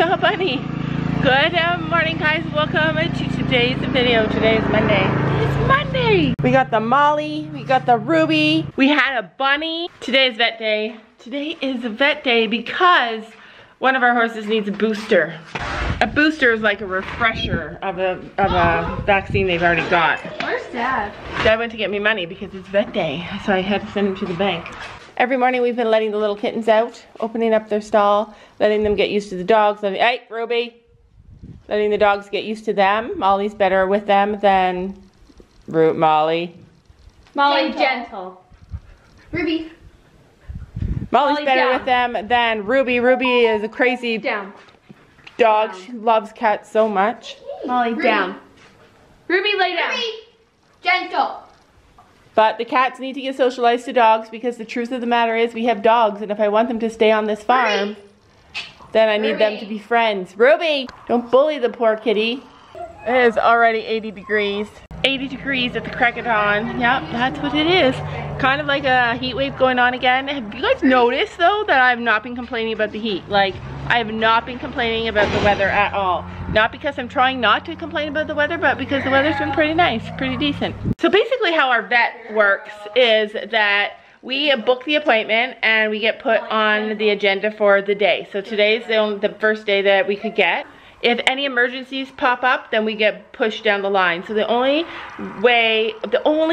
so funny. Good morning, guys. Welcome to today's video. Today is Monday. It's Monday. We got the Molly. We got the Ruby. We had a bunny. Today is vet day. Today is vet day because one of our horses needs a booster. A booster is like a refresher of a vaccine they've already got. Where's Dad? Dad went to get me money because it's vet day, so I had to send him to the bank. Every morning we've been letting the little kittens out, opening up their stall, letting them get used to the dogs. Hey, Ruby! Letting the dogs get used to them. Molly's better with them than Molly. Molly, gentle. Ruby. Molly's better down with them than Ruby. Ruby is a crazy dog. She loves cats so much. Molly, Ruby, down. Ruby, lay down. Ruby, gentle. But the cats need to get socialized to dogs because the truth of the matter is we have dogs, and if I want them to stay on this farm, Ruby, then I need them to be friends. Ruby, don't bully the poor kitty. It is already 80 degrees. 80 degrees at the crack of dawn. Yep, that's what it is. Kind of like a heat wave going on again. Have you guys noticed though that I've not been complaining about the heat? Like, I have not been complaining about the weather at all. Not because I'm trying not to complain about the weather, but because the weather's been pretty nice, pretty decent. So basically how our vet works is that we book the appointment and we get put on the agenda for the day. So today's the first day that we could get. If any emergencies pop up, then we get pushed down the line. So the only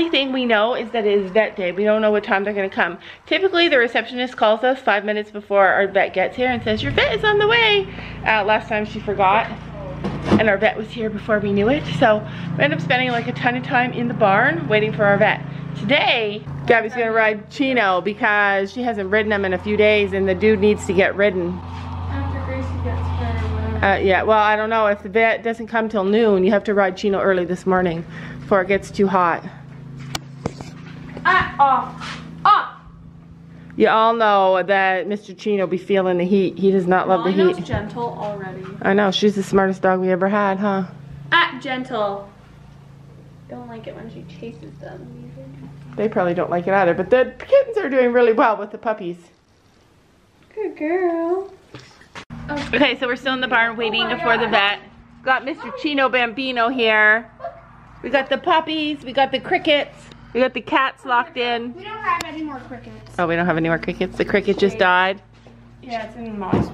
thing we know is that it is vet day. We don't know what time they're gonna come. Typically, the receptionist calls us 5 minutes before our vet gets here and says, your vet is on the way. Last time she forgot, and our vet was here before we knew it. So we end up spending like a ton of time in the barn waiting for our vet. Today, Gabby's gonna ride Chino because she hasn't ridden him in a few days and the dude needs to get ridden. Yeah, well, I don't know. If the vet doesn't come till noon, you have to ride Chino early this morning before it gets too hot. Off. You all know that Mr. Chino be feeling the heat. He does not love the heat. Molly's gentle already. I know. She's the smartest dog we ever had, huh? Gentle. Don't like it when she chases them. They probably don't like it either, but the kittens are doing really well with the puppies. Good girl. Okay, so we're still in the barn waiting for the vet. Got Mr. Chino Bambino here. We got the puppies, we got the crickets, we got the cats locked in. We don't have any more crickets. Oh, we don't have any more crickets? The cricket just died? Yeah, it's in Molly's.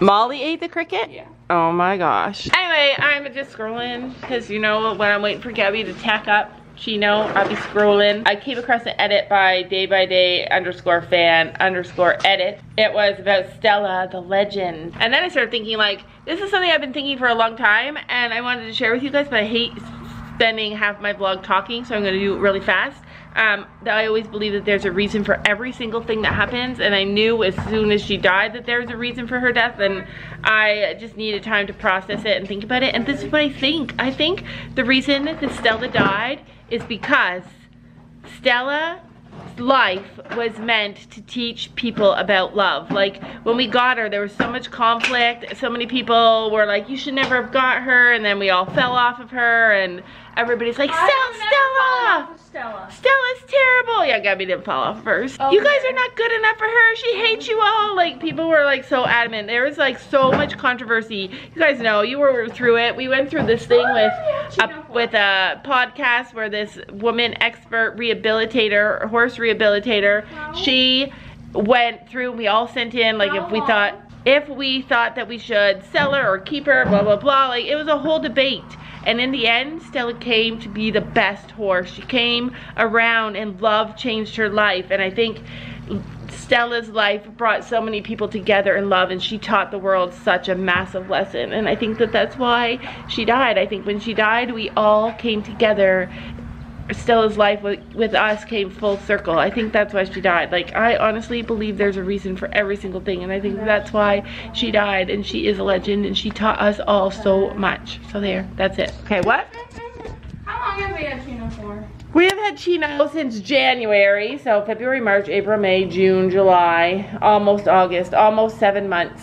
Molly ate the cricket? Yeah. Oh my gosh. Anyway, I'm just scrolling because you know when I'm waiting for Gabby to tack up Chino, I'll be scrolling. I came across an edit by day _fan_edit. It was about Stella, the legend. And then I started thinking, like, this is something I've been thinking for a long time and I wanted to share with you guys, but I hate spending half my vlog talking, so I'm gonna do it really fast. I always believe that there's a reason for every single thing that happens, and I knew as soon as she died that there was a reason for her death, and I just needed time to process it and think about it, and this is what I think. I think the reason that Stella died is because Stella's life was meant to teach people about love. Like, when we got her, there was so much conflict, so many people were like, you should never have got her, and then we all fell off of her, and everybody's like, Stella! Stella's terrible! Yeah, Gabby didn't fall off first. Okay. You guys are not good enough for her, she hates you all! Like, people were like so adamant. There was like so much controversy. You guys know, you were through it. We went through this thing with a podcast where this woman expert rehabilitator, horse rehabilitator, she went through, we all sent in, like, if we thought that we should sell her or keep her, blah, blah, blah. Like, it was a whole debate. And in the end, Stella came to be the best horse. She came around and love changed her life. And I think Stella's life brought so many people together in love, and she taught the world such a massive lesson. And I think that that's why she died. I think when she died, we all came together. Stella's life with us came full circle. I think that's why she died. Like, I honestly believe there's a reason for every single thing, and I think that's why she died, and she is a legend, and she taught us all so much. So there, that's it. Okay, what? How long have we had Chino for? We have had Chino since January, so February, March, April, May, June, July, almost August, almost 7 months.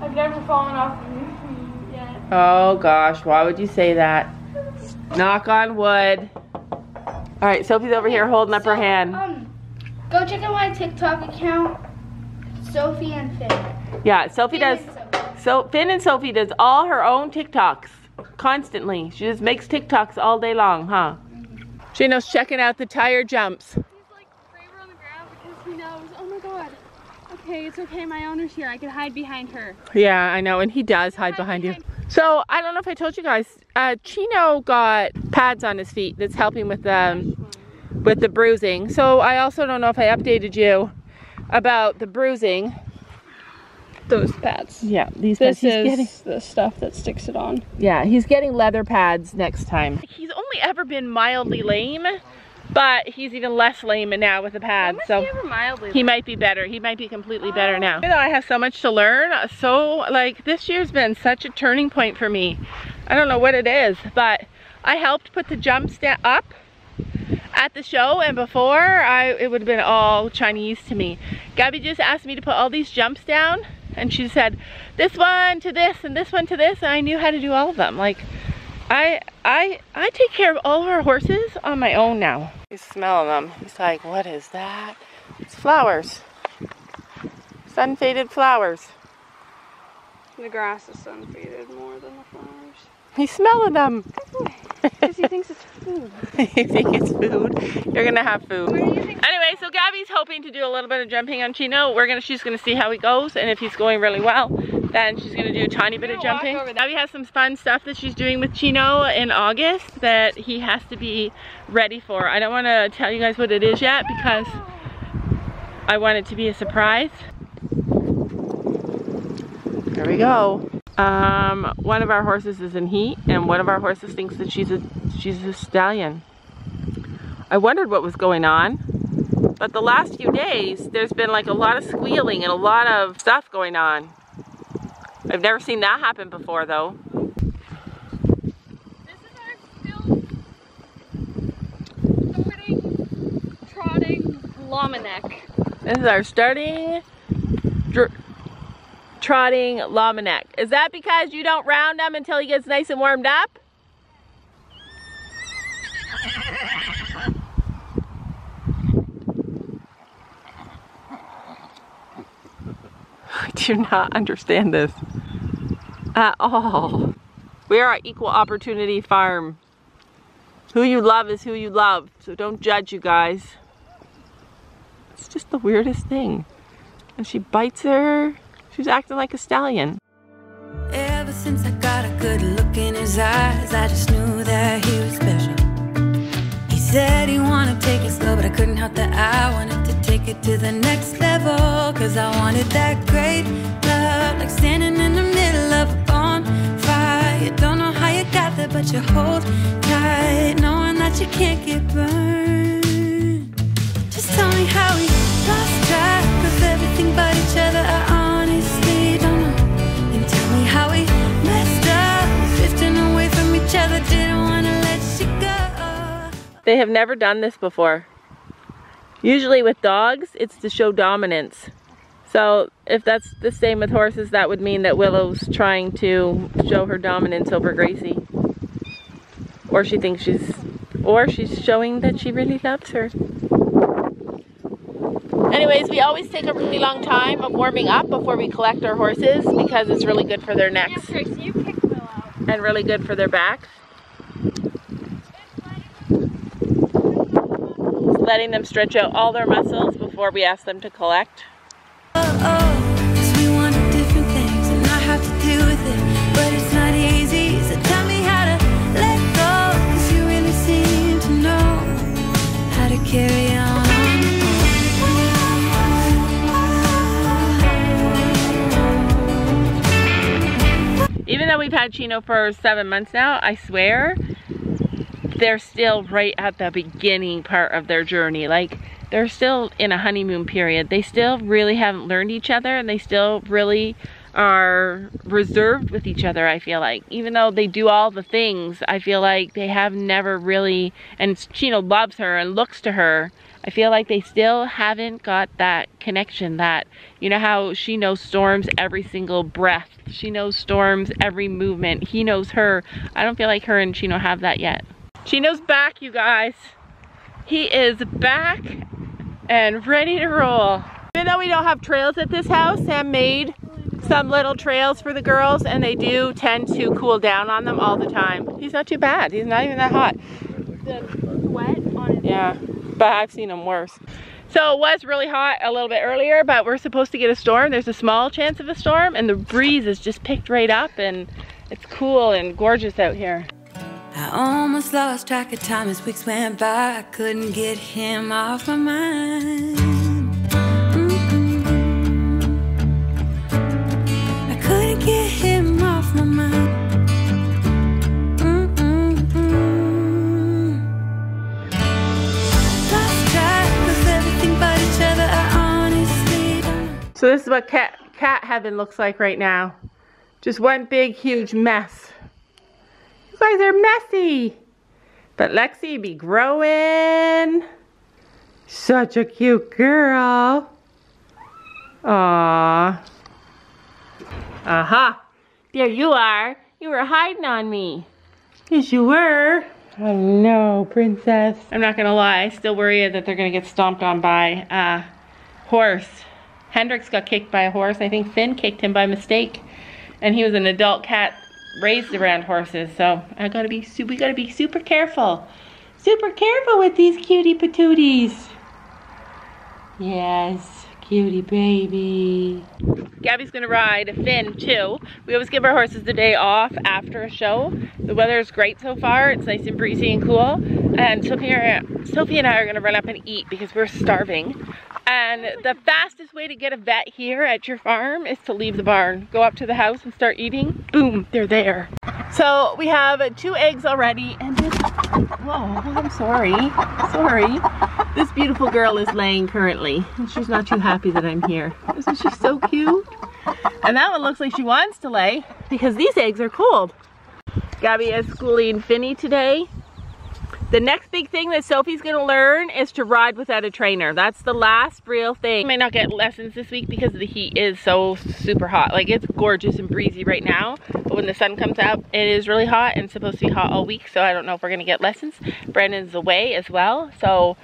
I've never fallen off yet. Oh gosh, why would you say that? Knock on wood. All right, Sophie's over here holding up her hand. Go check out my TikTok account, Sophie and Finn. Yeah, Sophie does. So Finn and Sophie does all her own TikToks constantly. She just makes TikToks all day long, huh? Shano's checking out the tire jumps. He's like braver on the ground because he knows, oh my god, okay, it's okay, my owner's here. I can hide behind her. Yeah, I know, and he does hide behind you. So I don't know if I told you guys, Chino got pads on his feet that's helping with the bruising. So I also don't know if I updated you about the bruising. Those pads. Yeah, these pads. This is the stuff that sticks it on. Yeah, he's getting leather pads next time. He's only ever been mildly lame, but he's even less lame now with the pads. So he ever mildly lame? He might be better. He might be completely better now. You know, I have so much to learn. So like this year's been such a turning point for me. I don't know what it is, but I helped put the jumps up at the show, and before it would have been all Chinese to me. Gabby just asked me to put all these jumps down, and she said this one to this and this one to this, and I knew how to do all of them. Like I take care of all of our horses on my own now. He's smelling them. He's like, what is that? It's flowers. Sun faded flowers. The grass is sun faded more than the flowers. He's smelling them. Because he thinks it's food. You think it's food? You're gonna have food. Anyway, so Gabby's hoping to do a little bit of jumping on Chino. She's gonna see how he goes, and if he's going really well, then she's gonna do a tiny bit of jumping. Gabby has some fun stuff that she's doing with Chino in August that he has to be ready for. I don't wanna tell you guys what it is yet because I want it to be a surprise. There we go. One of our horses is in heat, and one of our horses thinks that she's a stallion. I wondered what was going on, but the last few days there's been like a lot of squealing and a lot of stuff going on. I've never seen that happen before though. This is our still starting trotting Lamanek. This is our starting trotting Lamanek. Is that because you don't round him until he gets nice and warmed up? I do not understand this at all. We are an equal opportunity farm. Who you love is who you love, so don't judge, you guys. It's just the weirdest thing. And she bites her. She's acting like a stallion. Ever since I got a good look in his eyes, I just knew that he was special. He said he wanted to take it slow, but I couldn't help that I wanted to take it to the next level. Cause I wanted that great love, like standing in the middle of a bonfire. You don't know how you got there, but you hold tight, knowing that you can't get burned. Just tell me how he lost track of everything but each other. They have never done this before. Usually with dogs, it's to show dominance. So if that's the same with horses, that would mean that Willow's trying to show her dominance over Gracie. Or she thinks she's showing that she really loves her. Anyways, we always take a really long time of warming up before we collect our horses because it's really good for their necks. Yeah, Gracie, you kicked Willow. And really good for their backs. Letting them stretch out all their muscles before we ask them to collect. Cause we want different things and not have to deal with it, but it's not easy, so tell me how to let go, cause you really seem to know how to carry on. Even though we've had Chino for 7 months now, I swear, they're still right at the beginning part of their journey. Like, they're still in a honeymoon period. They still really haven't learned each other, and they still really are reserved with each other, I feel like. Even though they do all the things, I feel like they have never really, and Chino loves her and looks to her, I feel like they still haven't got that connection that, you know how she knows Storm's every single breath. She knows Storm's every movement. He knows her. I don't feel like her and Chino have that yet. Chino's back, you guys. He is back and ready to roll. Even though we don't have trails at this house, Sam made some little trails for the girls, and they do tend to cool down on them all the time. He's not too bad. He's not even that hot. The wet on his yeah, but I've seen them worse. So it was really hot a little bit earlier, but we're supposed to get a storm. There's a small chance of a storm, and the breeze is just picked right up, and it's cool and gorgeous out here. I almost lost track of time as weeks went by. I couldn't get him off my mind. I couldn't get him off my mind. So this is what cat heaven looks like right now. Just one big, huge mess. You guys are messy. But Lexi be growing. Such a cute girl. Aww. Aha. There you are. You were hiding on me. Yes, you were. Oh no, princess. I'm not gonna lie. I still worry that they're gonna get stomped on by a horse. Hendrix got kicked by a horse. I think Finn kicked him by mistake. And he was an adult cat raised around horses. So we gotta be super careful. Super careful with these cutie patooties. Yes, cutie baby. Gabby's gonna ride Finn too. We always give our horses the day off after a show. The weather is great so far. It's nice and breezy and cool. And Sophie and I are gonna run up and eat because we're starving. And the fastest way to get a vet here at your farm is to leave the barn. Go up to the house and start eating. Boom, they're there. So we have 2 eggs already and this, whoa, I'm sorry, sorry. This beautiful girl is laying currently and she's not too happy that I'm here. Isn't she so cute? And that one looks like she wants to lay because these eggs are cold. Gabby is schooling Finny today. The next big thing that Sophie's gonna learn is to ride without a trainer. That's the last real thing. I may not get lessons this week because the heat is so super hot. Like it's gorgeous and breezy right now, but when the sun comes out, it is really hot and supposed to be hot all week, so I don't know if we're gonna get lessons. Brandon's away as well, so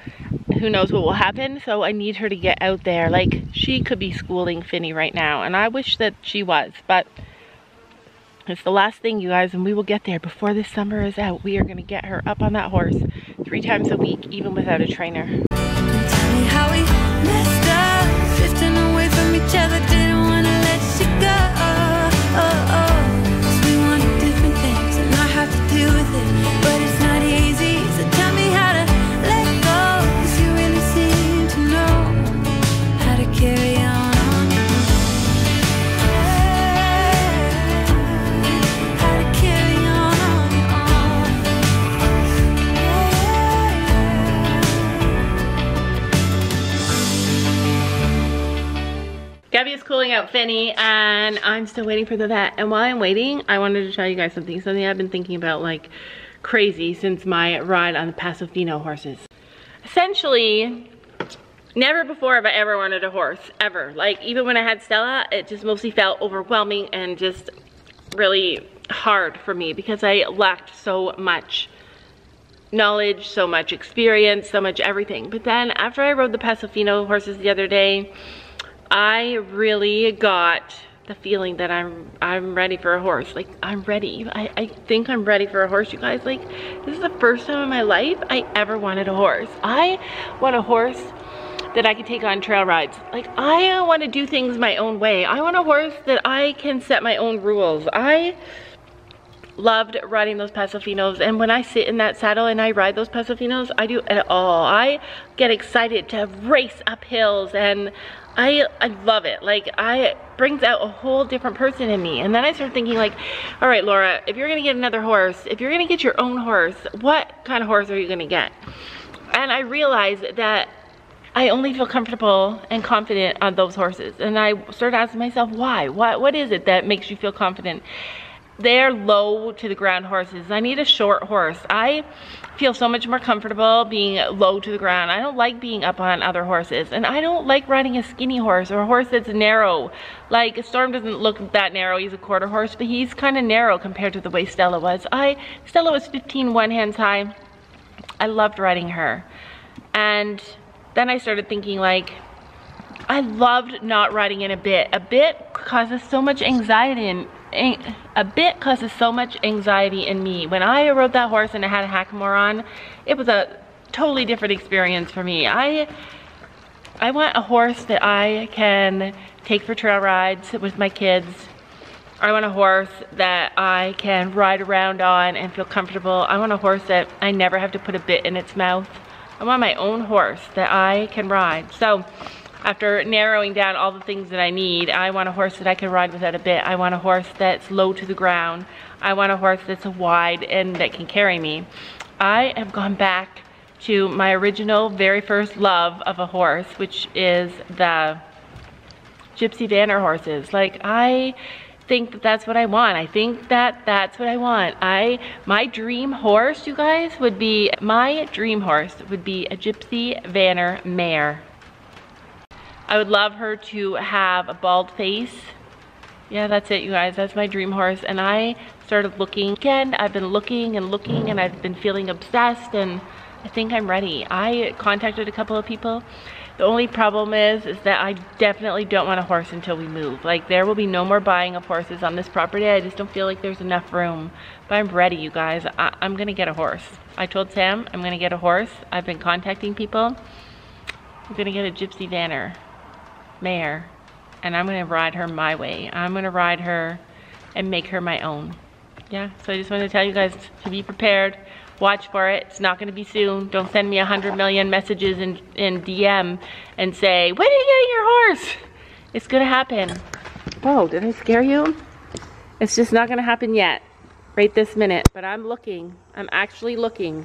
who knows what will happen. So I need her to get out there. Like she could be schooling Finny right now, and I wish that she was, but it's the last thing, you guys, and we will get there before this summer is out. We are going to get her up on that horse 3 times a week, even without a trainer. How we messed up, drifting away from each other, didn't want to let you go. Oh, we wanted different things, and I have to deal with it, but it's not easy. So tell me how to let go, because you really seem to know how to carry on. Gabby is cooling out Finny, and I'm still waiting for the vet. And while I'm waiting, I wanted to tell you guys something. Something I've been thinking about like crazy since my ride on the Paso Fino horses. Essentially, never before have I ever wanted a horse, ever. Like even when I had Stella, it just mostly felt overwhelming and just really hard for me because I lacked so much knowledge, so much experience, so much everything. But then after I rode the Paso Fino horses the other day, I really got the feeling that I'm ready for a horse. Like I'm ready. I think I'm ready for a horse, you guys. Like this is the first time in my life I ever wanted a horse. I want a horse that I can take on trail rides. Like I want to do things my own way. I want a horse that I can set my own rules. I loved riding those Paso Finos, and when I sit in that saddle and I ride those Paso Finos, I do it all. I get excited to race up hills, and I love it. Like it brings out a whole different person in me. And then I started thinking like, all right, Laura, if you're gonna get another horse, if you're gonna get your own horse, what kind of horse are you gonna get? And I realized that I only feel comfortable and confident on those horses. And I started asking myself why? What is it that makes you feel confident? They're low to the ground horses. I need a short horse. I feel so much more comfortable being low to the ground. I don't like being up on other horses, and I don't like riding a skinny horse or a horse that's narrow. Like Storm doesn't look that narrow. He's a quarter horse, but he's kind of narrow compared to the way Stella was. Stella was 15 one-hands high. I loved riding her. And then I started thinking like, I loved not riding in a bit. A bit causes so much anxiety in me. When I rode that horse and I had a hackamore on, it was a totally different experience for me. I want a horse that I can take for trail rides with my kids. I want a horse that I can ride around on and feel comfortable. I want a horse that I never have to put a bit in its mouth. I want my own horse that I can ride. So after narrowing down all the things that I need, I want a horse that I can ride without a bit. I want a horse that's low to the ground. I want a horse that's wide and that can carry me. I have gone back to my original very first love of a horse, which is the Gypsy Vanner horses. Like, I think that that's what I want. I think that that's what I want. My dream horse, you guys, would be, my dream horse would be a Gypsy Vanner mare. I would love her to have a bald face. Yeah, that's it, you guys. That's my dream horse. And I started looking again. I've been looking and looking, and I've been feeling obsessed, and I think I'm ready. I contacted a couple of people. The only problem is that I definitely don't want a horse until we move. Like, there will be no more buying of horses on this property. I just don't feel like there's enough room. But I'm ready, you guys. I'm gonna get a horse. I told Sam I'm gonna get a horse. I've been contacting people. I'm gonna get a Gypsy Vanner mare, and I'm gonna ride her my way. I'm gonna ride her and make her my own. Yeah, so I just wanted to tell you guys to be prepared. Watch for it. It's not going to be soon. Don't send me 100 million messages in DM and say, when are you getting your horse? It's going to happen. Whoa, did I scare you? It's just not going to happen yet, right this minute. But I'm looking. I'm actually looking.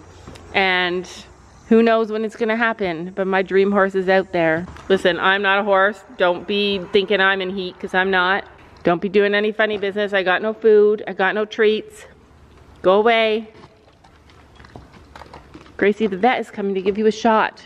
And who knows when it's going to happen. But my dream horse is out there. Listen, I'm not a horse. Don't be thinking I'm in heat, because I'm not. Don't be doing any funny business. I got no food. I got no treats. Go away. Gracie, the vet is coming to give you a shot.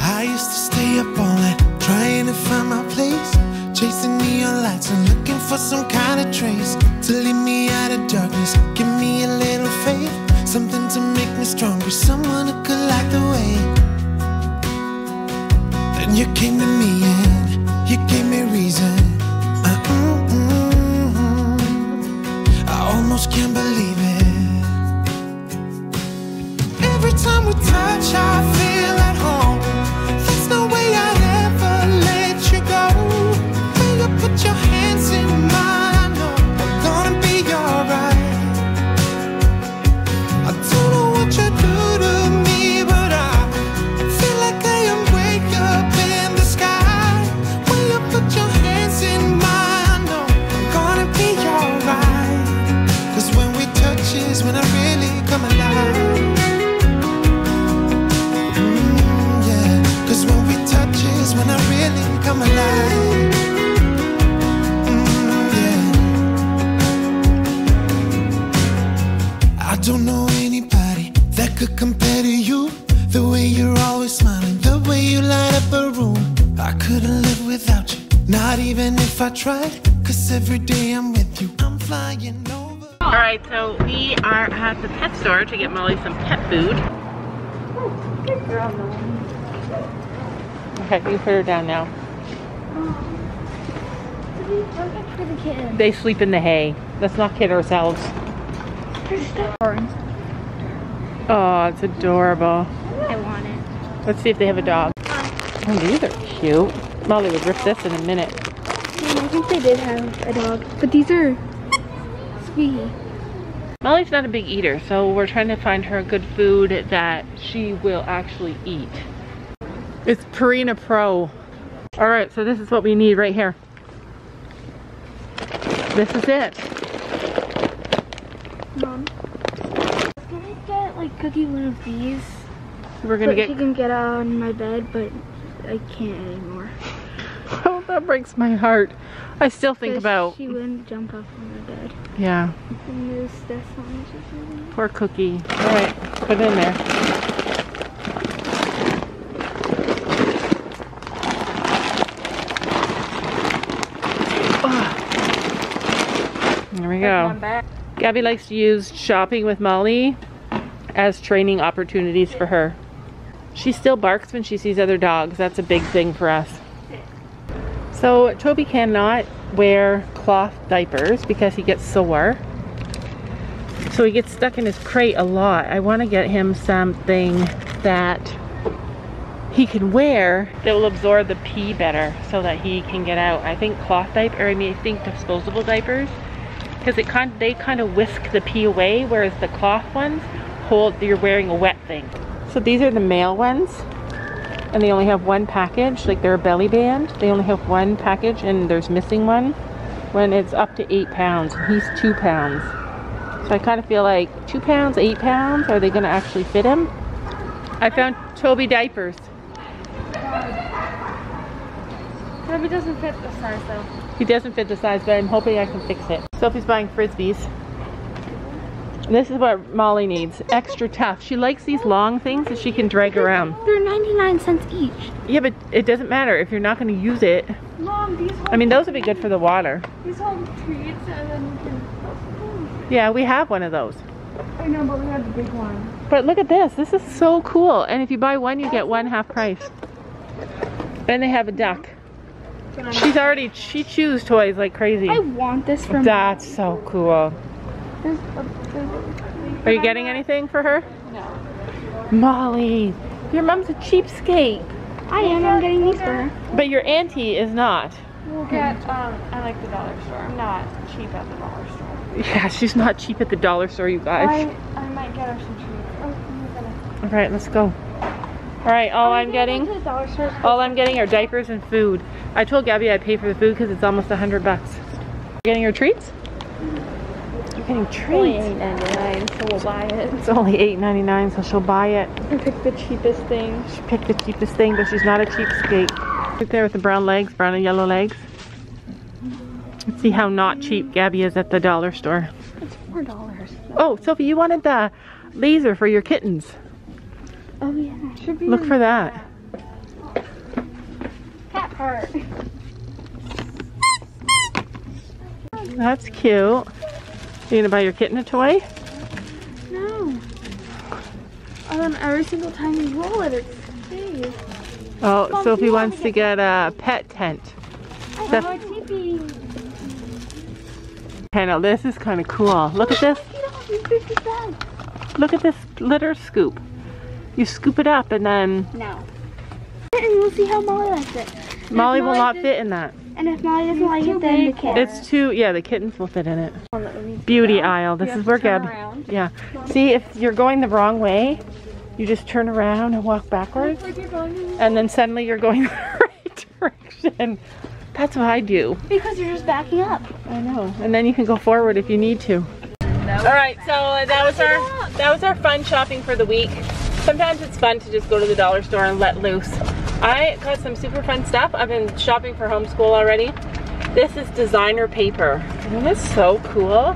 I used to stay up all night, trying to find my place, chasing neon lights and looking for some kind of trace to lead me out of darkness, give me a little faith, something to make me stronger, someone who could light the way. Then you came to me and you gave me reason. I almost can't believe it. Every time we touch, I feel at home. There's no way I'd ever let you go. When you put your hands in mine, I know I'm gonna be alright. I don't know what you do to me, but I feel like I am wake up in the sky. When you put your hands in mine, I know I'm gonna be alright. 'Cause when we touch is when I really come alive. When I really come alive, yeah. I don't know anybody that could compare to you. The way you're always smiling, the way you light up a room. I couldn't live without you, not even if I tried. 'Cause every day I'm with you, I'm flying over. Alright, so we are at the pet store to get Molly some pet food. Oh, good girl, Molly. Okay, you put her down now. They sleep in the hay. Let's not kid ourselves. Oh, it's adorable. I want it. Let's see if they have a dog. Oh, these are cute. Molly would rip this in a minute. I think they did have a dog, but these are squeaky. Molly's not a big eater, so we're trying to find her good food that she will actually eat. It's Purina Pro. All right, so this is what we need right here. This is it. Mom, can I get, like, Cookie one of these? We're gonna get. She can get on my bed, but I can't anymore. Oh, that breaks my heart. I still think about. She wouldn't jump up on my bed. Yeah. And use this one. Poor Cookie. All right, put it in there. Go. Gabby likes to use shopping with Molly as training opportunities for her. She still barks when she sees other dogs. That's a big thing for us. So Toby cannot wear cloth diapers because he gets sore. So he gets stuck in his crate a lot. I want to get him something that he can wear that will absorb the pee better so that he can get out. I think cloth diaper, I think disposable diapers, because they kind of whisk the pee away, whereas the cloth ones hold, you're wearing a wet thing. So these are the male ones, and they only have one package, like they're a belly band. They only have one package and there's missing one when it's up to 8 pounds. He's 2 pounds. So I kind of feel like 2 pounds, 8 pounds, are they gonna actually fit him? I found Toby diapers. Toby doesn't fit the size though. He doesn't fit the size, but I'm hoping I can fix it. Sophie's buying Frisbees. This is what Molly needs, extra tough. She likes these long things that she can drag around. They're 99 cents each. Yeah, but it doesn't matter if you're not gonna use it. Mom, these hold, I mean, those would be good for the water. These hold treats, and then you can... Yeah, we have one of those. I know, but we have the big one. But look at this, this is so cool. And if you buy one, you get one half price. And they have a duck. She chews toys like crazy. I want this from... That's so cool. Are you getting anything for her? No. Molly, your mom's a cheapskate. I am. I'm getting these for her. But your auntie is not. We'll get. I like the dollar store. I'm not cheap at the dollar store. Yeah, she's not cheap at the dollar store, you guys. I might get her some treats. Oh, all right, let's go. All right, all I'm getting are diapers and food. I told Gabby I'd pay for the food because it's almost $100. Getting your treats? You're getting treats. It's only $8.99, so we'll buy it. It's only $8.99, so she'll buy it. I picked the cheapest thing. She picked the cheapest thing, but she's not a cheapskate. Right there with the brown legs, brown and yellow legs. Let's see how not cheap Gabby is at the dollar store. It's $4. Oh, Sophie, you wanted the laser for your kittens. Oh yeah, should be. Look for that. Cat part. That's cute. You gonna buy your kitten a toy? No. And then every single time you roll it, it's stays. Oh, Mom, Sophie wants to get a pet tent. I have a teepee. I know, this is kind of cool. Look at this. Look at this litter scoop. You scoop it up and then... No. And we'll see how Molly likes it. Molly will not fit in that. And if Molly doesn't like it, then the kittens. It's too... Yeah, the kittens will fit in it. Beauty aisle. This is where Gab... Yeah. See, if you're going the wrong way, you just turn around and walk backwards. And then suddenly you're going the right direction. That's what I do. Because you're just backing up. I know. And then you can go forward if you need to. Alright, so that was our fun shopping for the week. Sometimes it's fun to just go to the dollar store and let loose. I got some super fun stuff. I've been shopping for homeschool already. This is designer paper. Isn't this so cool?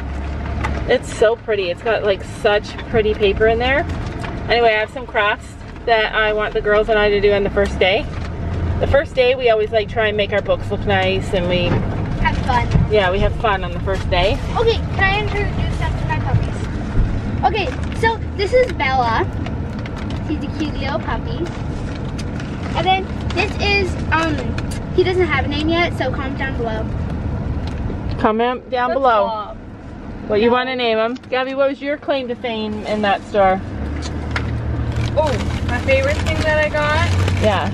It's so pretty. It's got like such pretty paper in there. Anyway, I have some crafts that I want the girls and I to do on the first day. The first day we always like try and make our books look nice and we... Have fun. Yeah, we have fun on the first day. Okay, can I introduce them to my puppies? Okay, so this is Bella. He's a cute little puppy. And then this is, he doesn't have a name yet, so comment down below. Comment down below what you want to name him. Gabby, what was your claim to fame in that store? Oh, my favorite thing that I got? Yeah.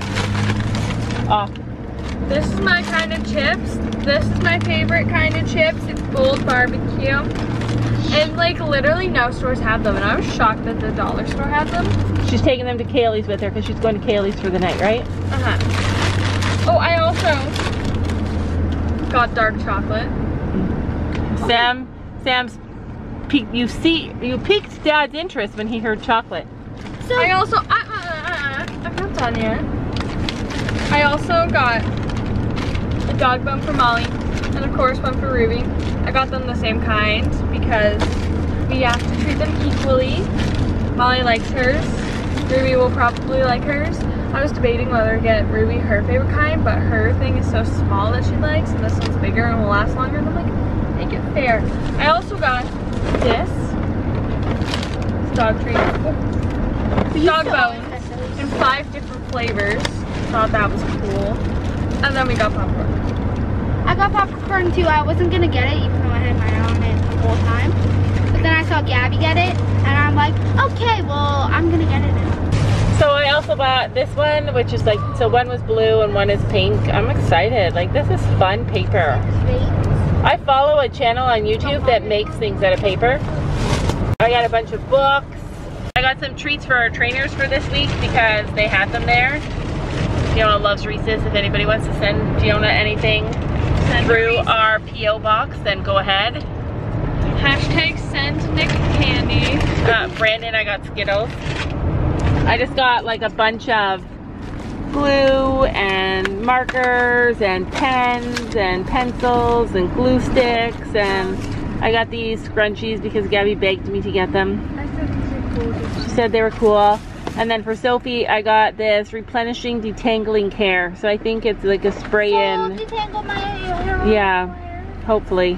Oh. This is my kind of chips. This is my favorite kind of chips. It's Gold Barbecue. And like literally no stores have them, and I was shocked that the dollar store had them. She's taking them to Kaylee's with her because she's going to Kaylee's for the night, right? Uh-huh. Oh, I also got dark chocolate. Mm. You piqued Dad's interest when he heard chocolate. So I also I'm not done yet. I also got a dog bone for Molly and of course one for Ruby. I got them the same kind because we have to treat them equally. Molly likes hers. Ruby will probably like hers. I was debating whether to get Ruby her favorite kind, but her thing is so small that she likes, and this one's bigger and will last longer. And I'm like, make it fair. I also got this. It's dog treat. Dog bones in 5 different flavors. Thought that was cool. And then we got popcorn. I got popcorn too. I wasn't gonna get it, even though I had my eye on it the whole time. But then I saw Gabby get it, and I'm like, okay, well, I'm gonna get it now. So I also bought this one, which is like, so one was blue and one is pink. I'm excited. Like, this is fun paper. I follow a channel on YouTube that makes things out of paper. I got a bunch of books. I got some treats for our trainers for this week because they had them there. Giona loves Reese's. If anybody wants to send Giona anything through our P.O. box, then go ahead. Hashtag send Nick candy. Brandon, I got Skittles. I just got like a bunch of glue and markers and pens and pencils and glue sticks, and I got these scrunchies because Gabby begged me to get them. She said they were cool. And then for Sophie, I got this Replenishing Detangling Care. So I think it's like a spray-in. Yeah, hopefully.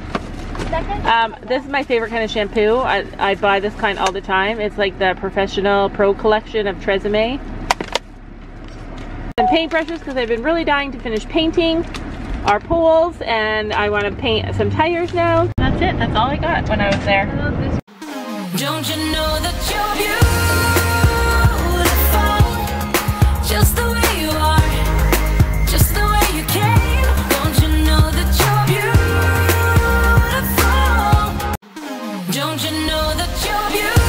This is my favorite kind of shampoo. I buy this kind all the time. It's like the Professional Pro Collection of Tresemmé. Some paintbrushes because I've been really dying to finish painting our pools. And I want to paint some tires now. That's it. That's all I got when I was there. I love this. Don't you know that you're beautiful, just the way you are, just the way you came. Don't you know that you're beautiful, don't you know that you're beautiful.